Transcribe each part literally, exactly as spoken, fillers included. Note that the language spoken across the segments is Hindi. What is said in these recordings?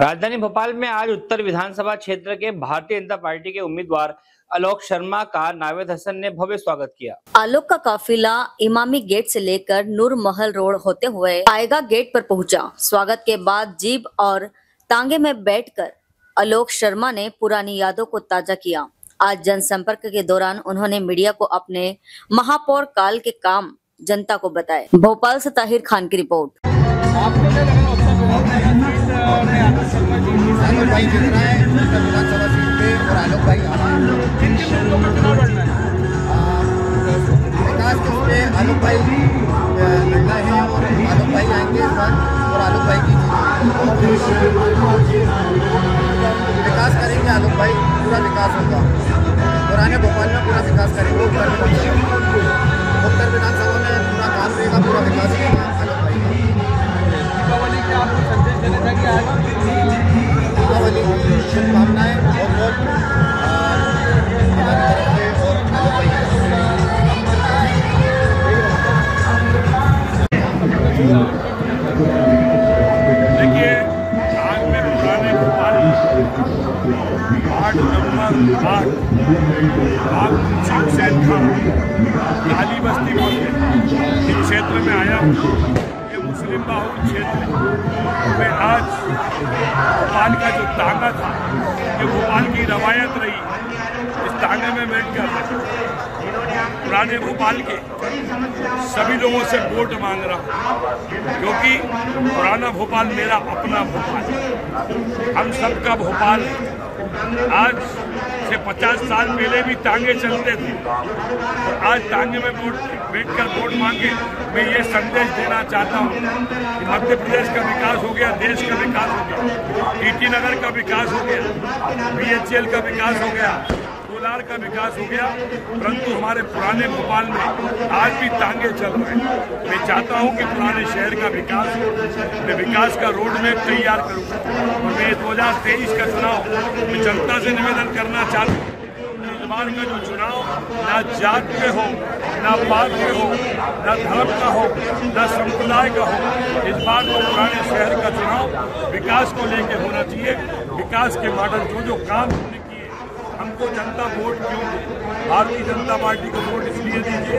राजधानी भोपाल में आज उत्तर विधानसभा क्षेत्र के भारतीय जनता पार्टी के उम्मीदवार आलोक शर्मा का नावेद हसन ने भव्य स्वागत किया। आलोक का काफिला इमामी गेट से लेकर नूर महल रोड होते हुए आएगा गेट पर पहुंचा। स्वागत के बाद जीप और तांगे में बैठकर आलोक शर्मा ने पुरानी यादों को ताजा किया। आज जनसंपर्क के दौरान उन्होंने मीडिया को अपने महापौर काल के काम जनता को बताए। भोपाल से ताहीर खान की रिपोर्ट। आलोक भाई जीत रहा है उत्तर विधानसभा सीट पे, और आलोक भाई विकास के उसमें आलोक भाई लड़ना है, और आलोक भाई आएंगे इस बार, और आलोक भाई की विकास करेंगे। आलोक भाई पूरा विकास होगा, पुराने भोपाल में पूरा विकास करेंगे। उत्तर विधानसभा में पूरा काम रहेगा, पूरा विकास रहेगा। आलोक भाई दीपावली के आपको संदेश देने था कि आज दीपावली की शुभकामनाएं, और बहुत देखिए आज में पुराने भोपाल वार्ड नंबर आठ काली बस्ती इस क्षेत्र में आया मुस्लिम बाहुल क्षेत्र में। आज भोपाल का जो तांगा था, ये भोपाल की रवायत रही, इस तांगे में बैठकर पुराने भोपाल के सभी लोगों से वोट मांग रहा हूँ, क्योंकि पुराना भोपाल मेरा अपना भोपाल है, हम सबका भोपाल है। आज से पचास साल पहले भी तांगे चलते थे, और आज तांगे में वोट बैठकर वोट मांगे। मैं ये संदेश देना चाहता हूँ कि मध्य प्रदेश का विकास हो गया, देश का विकास हो गया, ईटी नगर का विकास हो गया, बीएचईएल का विकास हो गया, कोलार का विकास हो गया, परंतु हमारे पुराने भोपाल में आज भी तांगे चल रहे हैं। मैं चाहता हूँ कि पुराने शहर का विकास हो, मैं विकास का रोड मैप तैयार करूँ, और मैं दो हजार तेईस का चुनाव मैं जनता से निवेदन करना चाहूँ। बार का जो चुनाव ना जात पे हो, ना पात पे हो, ना धर्म का हो, ना संप्रदाय का हो, इस बार तो पुराने शहर का चुनाव विकास को लेके होना चाहिए। विकास के मॉडल जो जो काम हमने किए, हमको जनता वोट क्यों दे, भारतीय जनता पार्टी को वोट इसलिए दीजिए,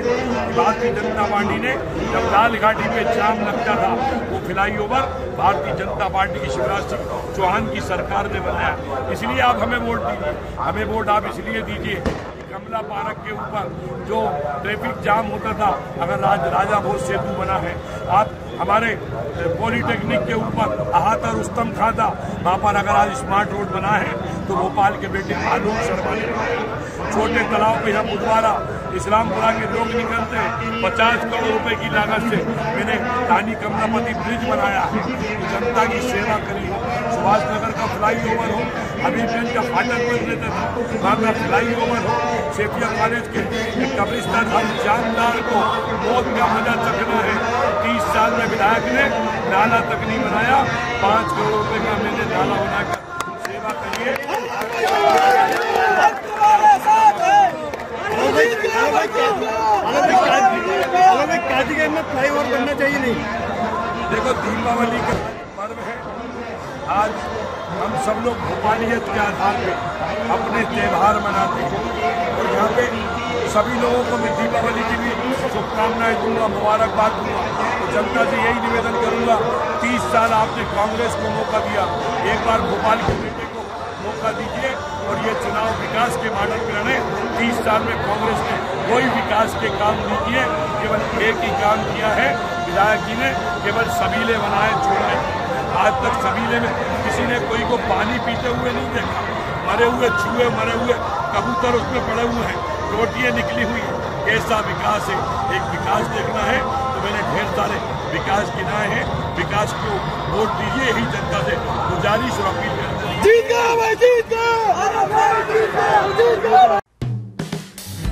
भारतीय जनता पार्टी ने जब लाल घाटी पे जाम लगता था, वो fly over Bharatiya Janata party की शिवराज सिंह चौहान की सरकार ने बनाया। इसलिए आप हमें वोट दीजिए, हमें वोट आप इसलिए दीजिए कि कमला पार्क के ऊपर जो ट्रैफिक जाम होता था, अगर आज राजा भोज सेतु बना है, आप हमारे पॉलीटेक्निक के ऊपर अहाता रुस्तम खाता वहाँ पर अगर आज स्मार्ट रोड बना है, तो भोपाल के बेटे आलोक शर्मा ने छोटे तालाब पे यहाँ बुधवारा इस्लामपुरा के लोग निकलते हैं, पचास करोड़ रुपए की लागत से मैंने रानी कमलापति ब्रिज बनाया है, तो जनता की सेवा करी। सुभाष नगर का फ्लाई ओवर हो, हबीबगंज का फाटक बन लेता था वहाँ का फ्लाई ओवर हो, सेफिया कॉलेज के कब्रिस्तान हम जानदार को मौत का मजा चखना है। तीस साल में विधायक ने नाला तक नहीं बनाया, पाँच करोड़ रुपए का मैंने नाला बनाकर सेवा करिए। फ्लाईओवर बनना चाहिए नहीं, देखो दीपावली का पर्व है, आज हम सब लोग भोपालियत के आधार पर अपने त्यौहार मनाते हैं, और यहाँ पे सभी लोगों को मैं दीपावली की भी शुभकामनाएं दूंगा, मुबारकबाद दूंगा। तो जनता से यही निवेदन करूंगा, तीस साल आपने कांग्रेस को मौका दिया, एक बार भोपाल के बेटे को मौका दीजिए, और ये चुनाव विकास के मॉडल पर लड़े। तीस साल में कांग्रेस ने कोई विकास के काम नहीं किए, केवल एक ही काम किया है विधायक जी ने, केवल सबीले बनाए छोड़े। आज तक सबीले में किसी ने कोई को पानी पीते हुए नहीं देखा, मरे हुए छुए मरे हुए कबूतर उसमें पड़े हुए हैं, रोटियाँ निकली हुई है। कैसा विकास है, एक विकास देखना है तो मैंने ढेर सारे विकास गिनाए हैं। विकास को वोट दीजिए, यही जनता से गुजारिश और अपील है।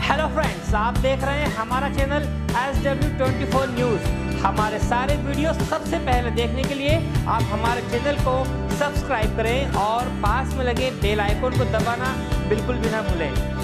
हेलो फ्रेंड्स, आप देख रहे हैं हमारा channel S W twenty four news. हमारे सारे वीडियो सबसे पहले देखने के लिए आप हमारे चैनल को सब्सक्राइब करें, और पास में लगे बेल आइकोन को दबाना बिल्कुल भी ना भूलें।